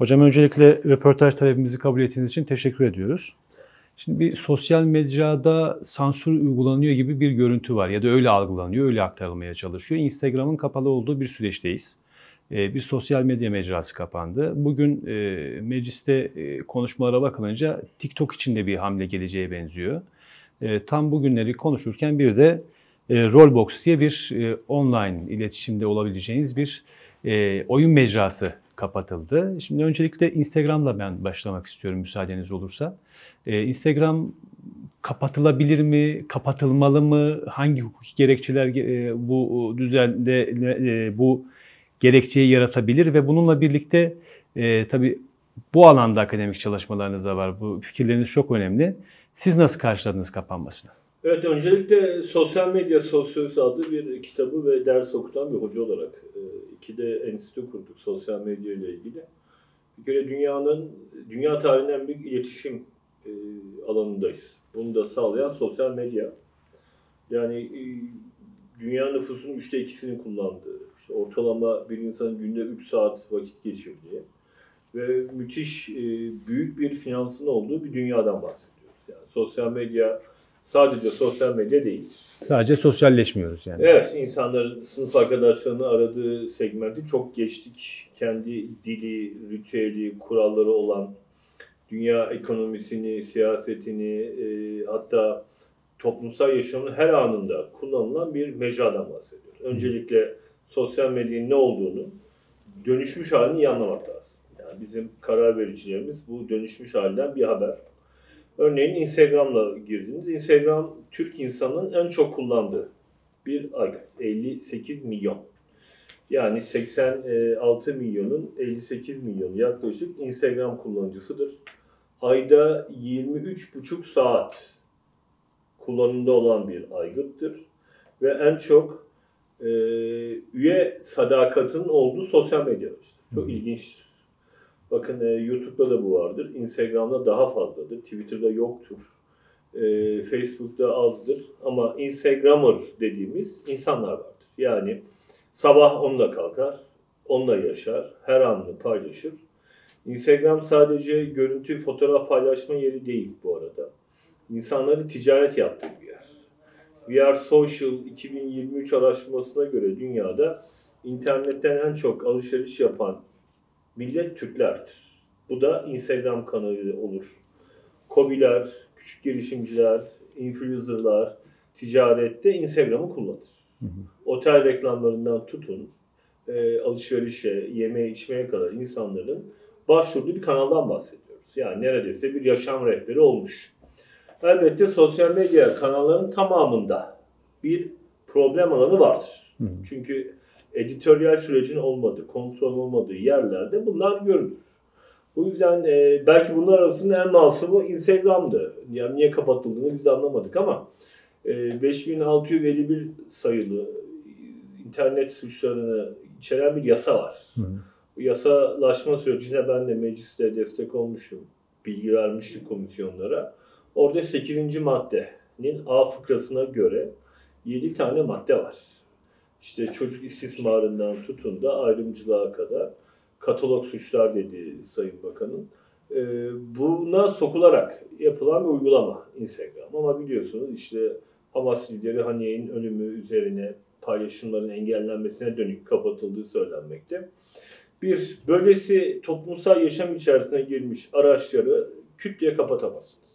Hocam öncelikle röportaj talebimizi kabul ettiğiniz için teşekkür ediyoruz. Şimdi bir sosyal medyada sansür uygulanıyor gibi bir görüntü var ya da öyle algılanıyor, öyle aktarılmaya çalışıyor. Instagram'ın kapalı olduğu bir süreçteyiz. Bir sosyal medya mecrası kapandı. Bugün mecliste konuşmalara bakılınca TikTok için de bir hamle geleceğe benziyor. Tam bugünleri konuşurken bir de Roblox diye bir online iletişimde olabileceğiniz bir oyun mecrası kapatıldı. Şimdi öncelikle Instagram'la ben başlamak istiyorum müsaadeniz olursa. Instagram kapatılabilir mi, kapatılmalı mı, hangi hukuki gerekçeler bu düzende bu gerekçeyi yaratabilir ve bununla birlikte tabii bu alanda akademik çalışmalarınız da var. Bu fikirleriniz çok önemli. Siz nasıl karşıladınız kapanmasını? Evet, öncelikle Sosyal Medya Sosyolojisi adlı bir kitabı ve ders okutan bir hoca olarak iki de enstitü kurduk sosyal medya ile ilgili. Bir kere dünya tarihinin en büyük iletişim alanındayız. Bunu da sağlayan sosyal medya. Yani dünya nüfusunun 3'te 2'sini kullandığı, işte ortalama bir insanın günde 3 saat vakit geçirdiği ve müthiş büyük bir finansın olduğu bir dünyadan bahsediyoruz. Yani sosyal medya sadece sosyal medya değil. Sadece sosyalleşmiyoruz yani. Evet, insanların sınıf arkadaşlarını aradığı segmenti çok geçtik. Kendi dili, ritüeli, kuralları olan dünya ekonomisini, siyasetini, hatta toplumsal yaşamın her anında kullanılan bir mecradan bahsediyoruz. Öncelikle sosyal medyanın ne olduğunu, dönüşmüş halini iyi anlamak lazım. Yani bizim karar vericilerimiz bu dönüşmüş halinden bir haber. Örneğin Instagram'la girdiniz. Instagram, Türk insanının en çok kullandığı bir aygıt. 58 milyon. Yani 86 milyonun 58 milyonu yaklaşık Instagram kullanıcısıdır. Ayda 23,5 saat kullanımda olan bir aygıttır. Ve en çok üye sadakatinin olduğu sosyal medyadır. Çok ilginçtir. Bakın YouTube'da da bu vardır, Instagram'da daha fazladır, Twitter'da yoktur, Facebook'ta azdır ama Instagrammer dediğimiz insanlar vardır. Yani sabah onunla kalkar, onunla yaşar, her anını paylaşır. Instagram sadece görüntü, fotoğraf paylaşma yeri değil bu arada. İnsanların ticaret yaptığı bir yer. We Are Social 2023 araştırmasına göre dünyada internetten en çok alışveriş yapan millet Türklerdir. Bu da Instagram kanalı olur. Kobiler, küçük girişimciler, influencerlar ticarette Instagram'ı kullanır. Otel reklamlarından tutun, alışverişe, yemeğe, içmeye kadar insanların başvurduğu bir kanaldan bahsediyoruz. Yani neredeyse bir yaşam rehberi olmuş. Elbette sosyal medya kanallarının tamamında bir problem alanı vardır. Çünkü editoryal sürecin olmadığı, kontrol olmadığı yerlerde bunlar görülür. Bu yüzden belki bunlar arasında en masumu Instagram'dı. Yani niye kapatıldığını biz de anlamadık ama 5651 sayılı internet suçlarını içeren bir yasa var. Bu yasalaşma sürecine ben de mecliste destek olmuştum. Bilgi vermiştik komisyonlara. Orada 8. maddenin A fıkrasına göre 7 tane madde var. İşte çocuk istismarından tutun da ayrımcılığa kadar katalog suçlar dedi Sayın Bakan'ın. Buna sokularak yapılan bir uygulama Instagram. Ama biliyorsunuz işte Hamas lideri Haniye'nin ölümü üzerine paylaşımların engellenmesine dönük kapatıldığı söylenmekte. Bir böylesi toplumsal yaşam içerisine girmiş araçları küt diye kapatamazsınız.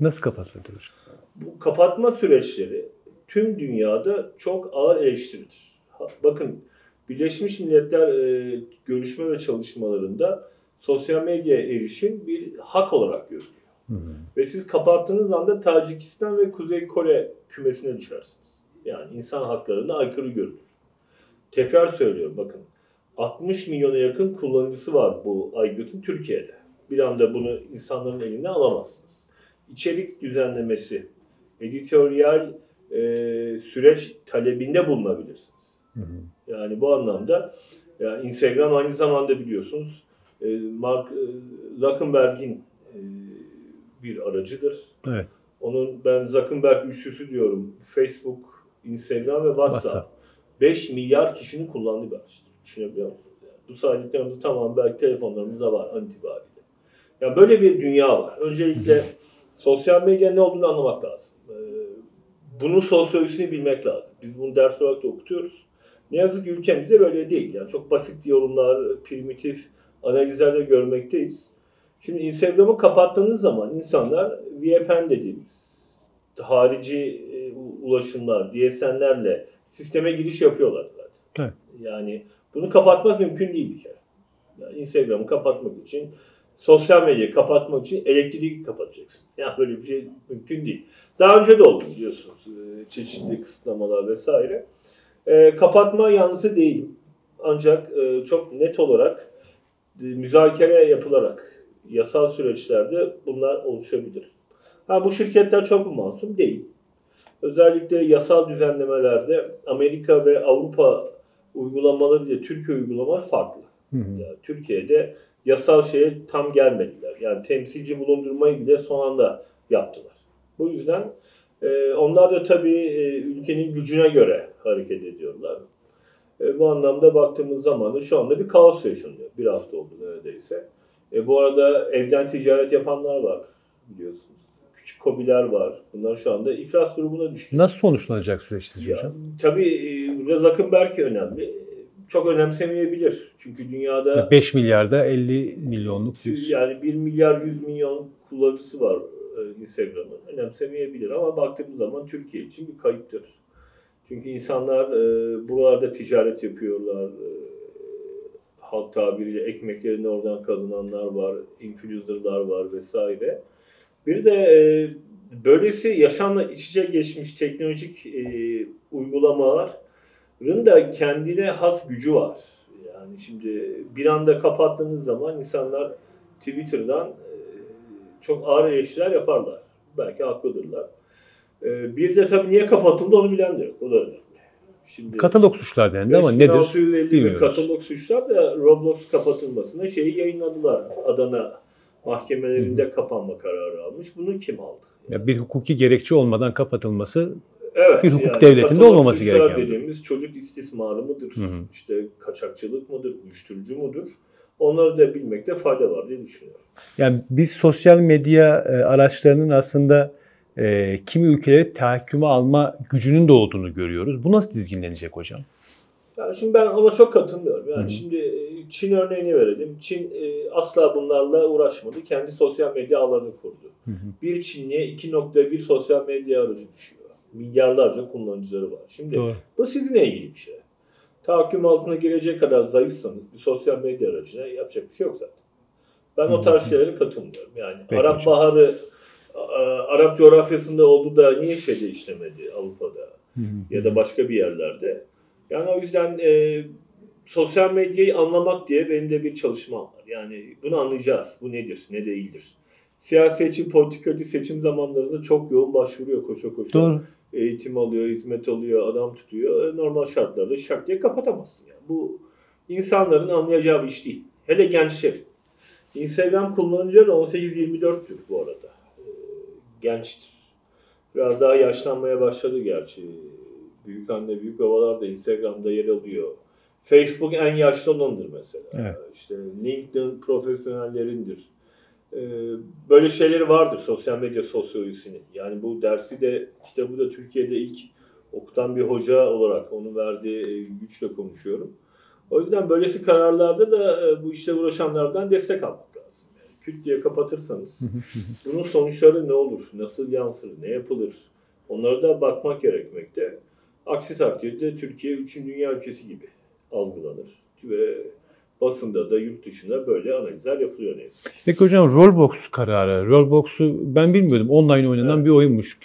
Nasıl kapatılır? Bu kapatma süreçleri tüm dünyada çok ağır eleştirilir. Bakın, Birleşmiş Milletler görüşme ve çalışmalarında sosyal medyaya erişim bir hak olarak görülüyor. Ve siz kapattığınız anda Tacikistan ve Kuzey Kore kümesine düşersiniz. Yani insan haklarına aykırı görülür. Tekrar söylüyorum, bakın 60 milyona yakın kullanıcısı var bu aygıtın Türkiye'de. Bir anda bunu insanların elinden alamazsınız. İçerik düzenlemesi, editoryal süreç talebinde bulunabilirsiniz. Yani bu anlamda yani Instagram aynı zamanda biliyorsunuz Mark Zuckerberg'in bir aracıdır. Evet. Onun ben Zuckerberg üçlüsü diyorum. Facebook, Instagram ve WhatsApp. 5 milyar kişinin kullandığı bir araçtır. Düşünebiliyor musunuz? Yani Bu saydıklarımız tamam belki telefonlarımızda var an itibariyle. Yani böyle bir dünya var. Öncelikle sosyal medyanın ne olduğunu anlamak lazım. Bunun sosyolojisini bilmek lazım. Biz bunu ders olarak da okutuyoruz. Ne yazık ki ülkemizde böyle değil. Yani çok basit yorumlar, primitif analizlerle görmekteyiz. Şimdi Instagram'ı kapattığınız zaman insanlar VPN dediğimiz harici ulaşımlar, DSN'lerle sisteme giriş yapıyorlar zaten. Evet. Yani bunu kapatmak mümkün değil bir kere. Yani Instagram'ı kapatmak için, sosyal medyayı kapatmak için elektriği kapatacaksın. Yani böyle bir şey mümkün değil. Daha önce de oldu biliyorsunuz. Çeşitli kısıtlamalar vesaire. Kapatma yanlısı değilim. Ancak çok net olarak müzakere yapılarak yasal süreçlerde bunlar oluşabilir. Ha, bu şirketler çok masum değil. Özellikle yasal düzenlemelerde Amerika ve Avrupa uygulamaları ile Türkiye uygulamaları farklı. Yani Türkiye'de yasal şeye tam gelmediler. Yani temsilci bulundurmayı bile son anda yaptılar. Bu yüzden onlar da tabii ülkenin gücüne göre hareket ediyorlar. Bu anlamda baktığımız zaman da şu anda bir kaos yaşanıyor. Bir hafta oldu neredeyse. Bu arada evden ticaret yapanlar var biliyorsunuz. Küçük KOBİ'ler var. Bunlar şu anda iflas grubuna düştü. Nasıl sonuçlanacak süreç sizce hocam? Tabii burada Zuckerberg önemli. Çok önemsemeyebilir. Çünkü dünyada 5 milyarda 50 milyonluk yani 1 milyar 100 milyon kullanıcısı var Instagram'ın. Önemsemeyebilir ama baktığımız zaman Türkiye için bir kayıptır. Çünkü insanlar buralarda ticaret yapıyorlar. Halk tabiriyle ekmeklerini oradan kazananlar var. Influencer'lar var vesaire. Bir de böylesi yaşamla iç içe geçmiş teknolojik uygulamaların da kendine has gücü var. Yani şimdi bir anda kapattığınız zaman insanlar Twitter'dan çok ağır eleştiriler yaparlar. Belki haklıdırlar. Bir de tabii niye kapatıldı onu bilen de yok. O da önemli. Şimdi katalog suçlar dendi ama nedir bilmiyoruz. Katalog suçlar da Roblox kapatılmasına şeyi yayınladılar. Adana mahkemelerinde kapanma kararı almış. Bunu kim aldı? Ya bir hukuki gerekçe olmadan kapatılması evet, bir hukuk yani devletinde olmaması gereken. Katalog suçlar dediğimiz çocuk istismarı mıdır? İşte kaçakçılık mıdır? Uyuşturucu mudur? Onları da bilmekte fayda var diye düşünüyorum. Yani biz sosyal medya araçlarının aslında kimi ülkeleri tahakküme alma gücünün de olduğunu görüyoruz. Bu nasıl dizginlenecek hocam? Yani şimdi ben ona çok katılmıyorum. Yani şimdi Çin örneğini verelim. Çin asla bunlarla uğraşmadı. Kendi sosyal medya ağlarını kurdu. Bir Çinli'ye 2.1 sosyal medya aracı düşüyor. Milyarlarca kullanıcıları var. Şimdi doğru. Bu sizinle ilgili bir şey. Tahakküm altına girecek kadar zayıfsanız bir sosyal medya aracına yapacak bir şey yok zaten. Ben o tarz şeylere katılmıyorum. Yani peki Arap hocam. Baharı Arap coğrafyasında oldu da niye şeyde işlemedi Avrupa'da ya da başka bir yerlerde. Yani o yüzden sosyal medyayı anlamak diye benim de bir çalışmam var. Yani bunu anlayacağız. Bu nedir, ne değildir. Siyasetçi, politikacı seçim zamanlarında çok yoğun başvuruyor koşa. Doğru. Eğitim alıyor, hizmet alıyor, adam tutuyor. Normal şartlarda şart diye kapatamazsın. Yani bu insanların anlayacağı bir iş değil. Hele gençler. Instagram kullanıcıları 18-24'tür bu arada. Gençtir. Biraz daha yaşlanmaya başladı gerçi. Büyük anne, büyük babalar da Instagram'da yer alıyor. Facebook en yaşlı olandır mesela. Evet. İşte LinkedIn profesyonellerindir. Böyle şeyleri vardır sosyal medya sosyolojisinin. Yani bu dersi de kitabı da Türkiye'de ilk okutan bir hoca olarak onu verdiği güçle konuşuyorum. O yüzden böylesi kararlarda da bu işle uğraşanlardan destek almak lazım. Yani küt diye kapatırsanız bunun sonuçları ne olur, nasıl yansır, ne yapılır onlara da bakmak gerekmekte. Aksi takdirde Türkiye 3. dünya ülkesi gibi algılanır ve basında da yurt dışında böyle analizler yapılıyor neyse. Peki hocam Roblox kararı. Roblox'u ben bilmiyordum. Online oynanan bir oyunmuş.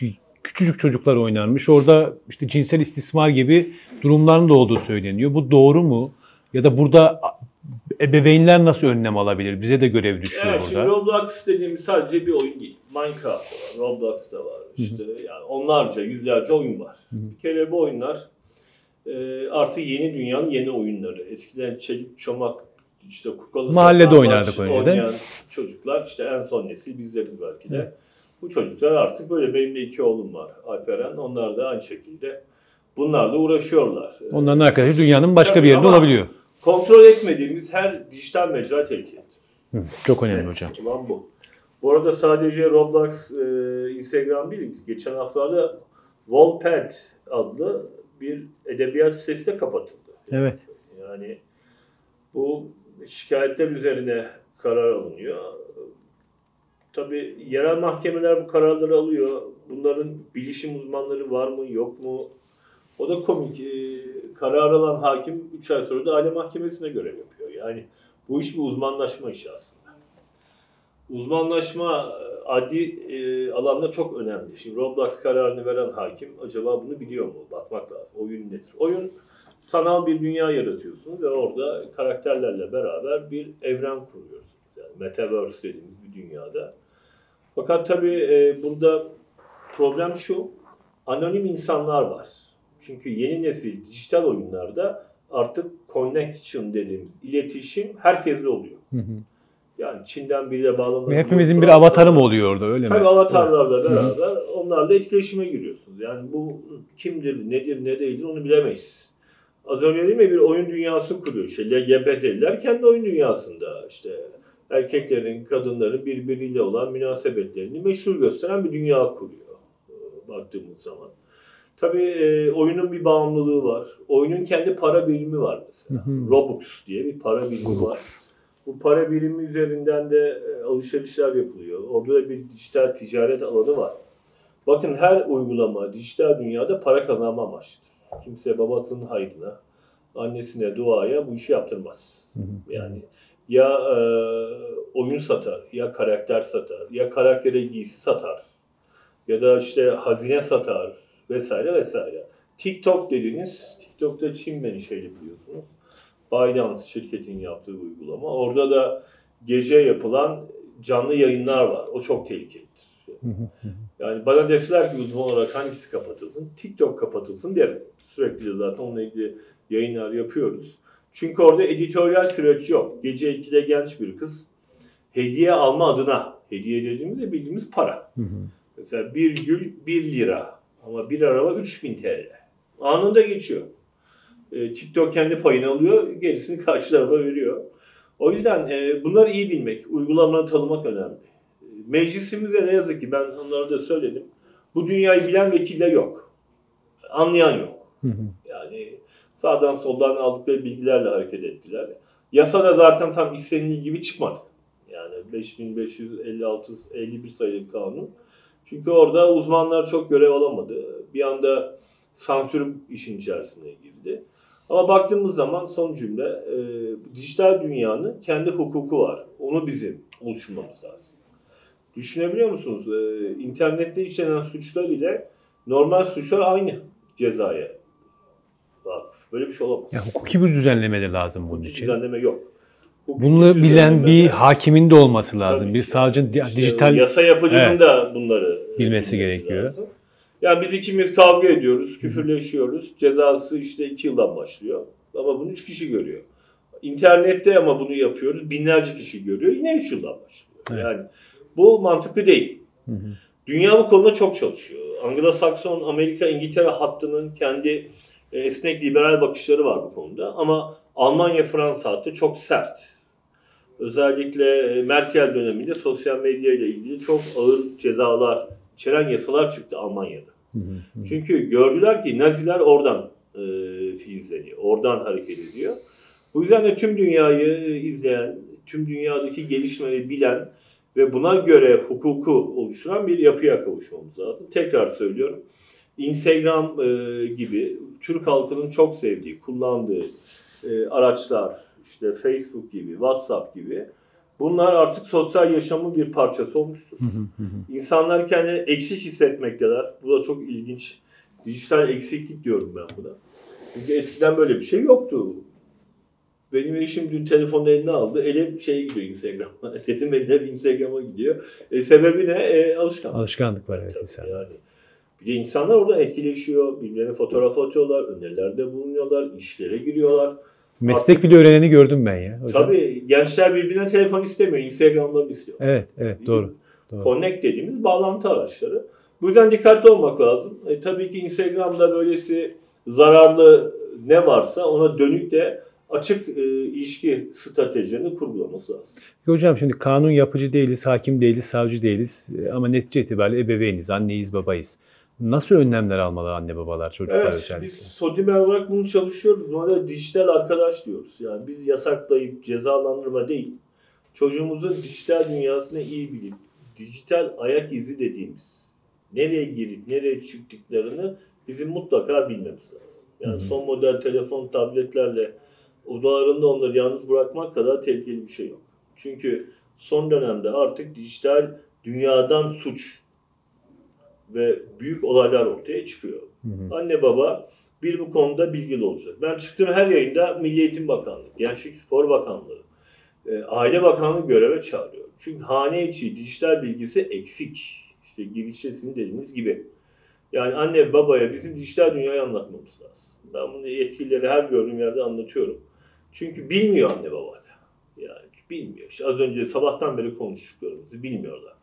Küçücük çocuklar oynarmış. Orada işte cinsel istismar gibi durumların da olduğu söyleniyor. Bu doğru mu? Ya da burada ebeveynler nasıl önlem alabilir? Bize de görev düşüyor evet, burada. Roblox dediğimiz sadece bir oyun değil. Minecraft var, Roblox da var. İşte yani onlarca, yüzlerce oyun var. Bir kere bu oyunlar artık yeni dünyanın yeni oyunları. Eskiden çelik, çomak, işte kukalı, mahallede oynardık önceden. Çocuklar işte en son nesil bizleriz belki de. Bu çocuklar artık böyle benim de 2 oğlum var Alperen. Onlar da aynı şekilde bunlarla uğraşıyorlar. Onların arkadaşı dünyanın başka bir yerinde olabiliyor. Kontrol etmediğimiz her dijital mecra tehlikelidir. Çok önemli evet, hocam. Tamam bu. Bu arada sadece Roblox, Instagram değil, geçen haftalarda Volpent adlı bir edebiyat sitesi de kapatıldı. Evet. Yani bu şikayetler üzerine karar alınıyor. Tabii yerel mahkemeler bu kararları alıyor. Bunların bilişim uzmanları var mı yok mu? O da komik. Karar alan hakim 3 ay sonra da aile mahkemesine görev yapıyor. Yani bu iş bir uzmanlaşma işi aslında. Uzmanlaşma adli alanda çok önemli. Şimdi Roblox kararını veren hakim acaba bunu biliyor mu? Bakmak lazım. Oyun nedir? Oyun sanal bir dünya yaratıyorsunuz ve orada karakterlerle beraber bir evren kuruyorsunuz. Yani Metaverse dediğimiz bir dünyada. Fakat tabii burada problem şu. Anonim insanlar var. Çünkü yeni nesil dijital oyunlarda artık connection dediğimiz iletişim herkesle oluyor. Hı hı. Yani Çin'den biriyle bağlanıyor. Hepimizin bir avatarı mı oluyordu öyle tabii mi? Tabii avatarlarla beraber hı hı, onlarla etkileşime giriyorsunuz. Yani bu kimdir, nedir, ne değildir onu bilemeyiz. Az önce değil mi bir oyun dünyası kuruyor. İşte LGBT'liler kendi oyun dünyasında işte erkeklerin, kadınların birbiriyle olan münasebetlerini meşhur gösteren bir dünya kuruyor baktığımız zaman. Tabii oyunun bir bağımlılığı var. Oyunun kendi para birimi var mesela. Hı hı. Robux diye bir para birimi Robux var. Bu para birimi üzerinden de alışverişler yapılıyor. Orada da bir dijital ticaret alanı var. Bakın her uygulama dijital dünyada para kazanma amaçlıdır. Kimse babasının hayrına, annesine, duaya bu işi yaptırmaz. Hı hı. Yani ya oyun satar, ya karakter satar, ya karaktere giysi satar, ya da işte hazine satar vesaire vesaire. TikTok dediniz, TikTok'ta Çin menşeli yapıyorsunuz. ByteDance şirketin yaptığı uygulama. Orada da gece yapılan canlı yayınlar var. O çok tehlikelidir. Yani bana deseler ki uzman olarak hangisi kapatılsın? TikTok kapatılsın derim. Sürekli zaten onunla ilgili yayınlar yapıyoruz. Çünkü orada editoryal süreç yok. Gece 2'de genç bir kız hediye alma adına, hediye dediğimizde bildiğimiz para. Hı hı. Mesela bir gül 1 lira ama bir araba 3000 TL. Anında geçiyor. TikTok kendi payını alıyor, gerisini karşı tarafa veriyor. O yüzden bunları iyi bilmek, uygulamaları tanımak önemli. Meclisimize ne yazık ki ben onlara da söyledim. Bu dünyayı bilen vekiller yok. Anlayan yok. Hı hı. Yani sağdan soldan aldıkları bilgilerle hareket ettiler. Yasa da zaten tam istenildiği gibi çıkmadı. Yani 5551 sayılı kanun. Çünkü orada uzmanlar çok görev alamadı. Bir anda sansür işin içerisine girdi. Ama baktığımız zaman son cümle dijital dünyanın kendi hukuku var. Onu bizim oluşturmamız lazım. Düşünebiliyor musunuz? İnternette işlenen suçlar ile normal suçlar aynı cezaya. Böyle bir şey olamaz. Ya, hukuki bir düzenleme lazım bunun için. Düzenleme yok. Hukuki bunu bilen bir hakimin de olması lazım. Bir savcının işte dijital yasa yapıcının evet, da bunları bilmesi gerekiyor. Lazım. Yani biz ikimiz kavga ediyoruz, küfürleşiyoruz. Cezası işte 2 yıldan başlıyor. Ama bunu 3 kişi görüyor. İnternette ama bunu yapıyoruz. Binlerce kişi görüyor. Yine 3 yıldan başlıyor. Evet. Yani bu mantıklı değil. Hı hı. Dünya bu konuda çok çalışıyor. Anglo-Sakson, Amerika, İngiltere hattının kendi esnek liberal bakışları var bu konuda. Ama Almanya, Fransa hattı çok sert. Özellikle Merkel döneminde sosyal medya ile ilgili çok ağır cezalar içeren yasalar çıktı Almanya'da. Hı hı. Çünkü gördüler ki Naziler oradan filizleniyor, oradan hareket ediyor. Bu yüzden de tüm dünyayı izleyen, tüm dünyadaki gelişmeleri bilen ve buna göre hukuku oluşturan bir yapıya kavuşmamız lazım. Tekrar söylüyorum, Instagram gibi Türk halkının çok sevdiği, kullandığı araçlar, işte Facebook gibi, WhatsApp gibi bunlar artık sosyal yaşamın bir parçası olmuştur. İnsanlar kendini eksik hissetmekteler. Bu da çok ilginç. Dijital eksiklik diyorum ben buna. Çünkü eskiden böyle bir şey yoktu. Benim eşim dün telefonu eline aldı. Eli şeye gidiyor Instagram'a. Dedim eline Instagram'a gidiyor. Sebebi ne? Alışkanlık. Alışkanlık var evet insan. Yani. Bir de insanlar oradan etkileşiyor. Birbirlerine fotoğraf atıyorlar. Önerilerde bulunuyorlar. İşlere giriyorlar. Meslek bile öğreneni gördüm ben ya. Hocam. Tabii gençler birbirine telefon istemiyor. Instagram'dan istiyor. Evet, evet doğru, doğru. Connect dediğimiz bağlantı araçları. Bu yüzden dikkatli olmak lazım. Tabii ki Instagram'da böylesi zararlı ne varsa ona dönük de açık ilişki stratejini kurgulaması lazım. Hocam şimdi kanun yapıcı değiliz, hakim değiliz, savcı değiliz ama netice itibariyle ebeveyniz, anneyiz, babayız. Nasıl önlemler almalı anne babalar, çocuklar özellikle? Evet, biz SODİMER olarak bunu çalışıyoruz. Normalde dijital arkadaş diyoruz. Yani biz yasaklayıp cezalandırma değil, çocuğumuzun dijital dünyasını iyi bilip, dijital ayak izi dediğimiz, nereye girip nereye çıktıklarını bizim mutlaka bilmemiz lazım. Yani son model telefon, tabletlerle odalarında onları yalnız bırakmak kadar tehlikeli bir şey yok. Çünkü son dönemde artık dijital dünyadan suç ve büyük olaylar ortaya çıkıyor. Anne baba bir bu konuda bilgili olacak. Ben çıktığım her yayında Milli Eğitim Bakanlığı, Gençlik Spor Bakanlığı, Aile Bakanlığı göreve çağırıyor. Çünkü hane içi dijital bilgisi eksik. İşte girişçesini dediğimiz gibi. Yani anne babaya bizim dijital dünyayı anlatmamız lazım. Ben bunu yetkilileri her gördüğüm yerde anlatıyorum. Çünkü bilmiyor anne baba da. Yani bilmiyor. İşte az önce sabahtan beri konuştuklarımızı bilmiyorlar.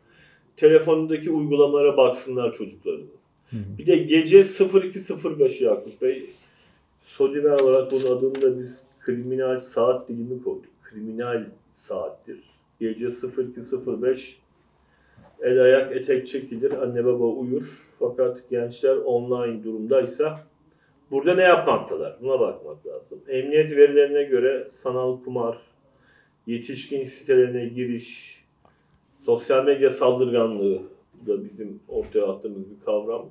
Telefonundaki uygulamalara baksınlar çocuklarını. Bir de gece 02.05 Yakup Bey, SODİMER olarak bunun adını da biz kriminal saat dilimi koyduk. Kriminal saattir. Gece 02.05 el ayak etek çekilir, anne baba uyur. Fakat gençler online durumdaysa burada ne yapmaktalar? Buna bakmak lazım. Emniyet verilerine göre sanal kumar, yetişkin sitelerine giriş, sosyal medya saldırganlığı da bizim ortaya attığımız bir kavram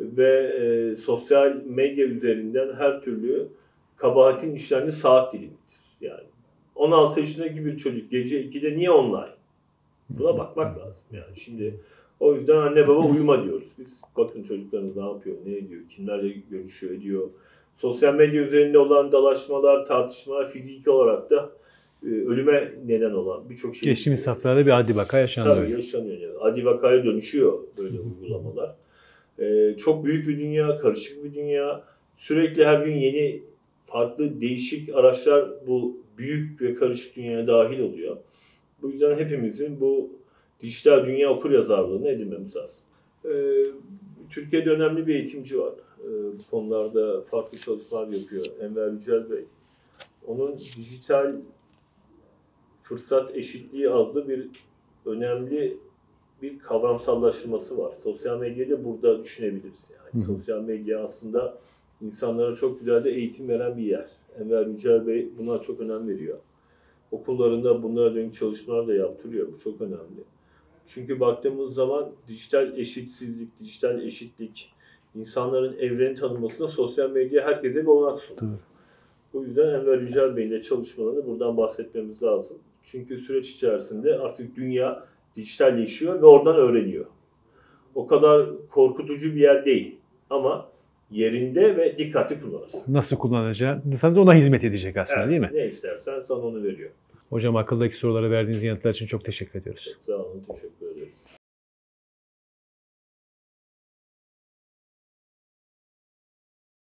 ve sosyal medya üzerinden her türlü kabahatin işlerini saat dilimidir. Yani 16 yaşındaki bir çocuk gece 2'de niye online? Buna bakmak lazım yani. Şimdi o yüzden anne baba uyuma diyoruz biz. Bakın çocuklarınız ne yapıyor, ne ediyor, kimlerle görüşüyor, ediyor. Sosyal medya üzerinde olan dalaşmalar, tartışmalar fiziki olarak da ölüme neden olan birçok şey. Geçtiğimiz saflarda bir adi vaka yaşanıyor. Tabii yaşanıyor. Yani. Adi vakaya dönüşüyor böyle uygulamalar. Çok büyük bir dünya, karışık bir dünya. Sürekli her gün yeni, farklı, değişik araçlar bu büyük ve karışık dünyaya dahil oluyor. Bu yüzden hepimizin bu dijital dünya okuryazarlığını edinmemiz lazım. Türkiye'de önemli bir eğitimci var. Bu konularda farklı çalışmalar yapıyor. Enver Yücel Bey. Onun dijital fırsat eşitliği adlı bir önemli bir kavramsallaştırması var. Sosyal medyayı da burada düşünebiliriz. Yani. Sosyal medya aslında insanlara çok güzel de eğitim veren bir yer. Enver Yücel Bey buna çok önem veriyor. Okullarında bunlara dönük çalışmalar da yaptırıyor. Bu çok önemli. Çünkü baktığımız zaman dijital eşitsizlik, dijital eşitlik, insanların evreni tanımasına sosyal medya herkese bir olanak sunuyor. Bu yüzden Emre Rüçar Bey'in de çalışmalarını buradan bahsetmemiz lazım. Çünkü süreç içerisinde artık dünya dijitalleşiyor ve oradan öğreniyor. O kadar korkutucu bir yer değil ama yerinde ve dikkati kullanarsın. Nasıl kullanacaksın? Ona hizmet edecek aslında, evet, değil mi? Ne istersen sana onu veriyor. Hocam akıldaki sorulara verdiğiniz yanıtlar için çok teşekkür ediyoruz. Sağ olun, teşekkür ederiz.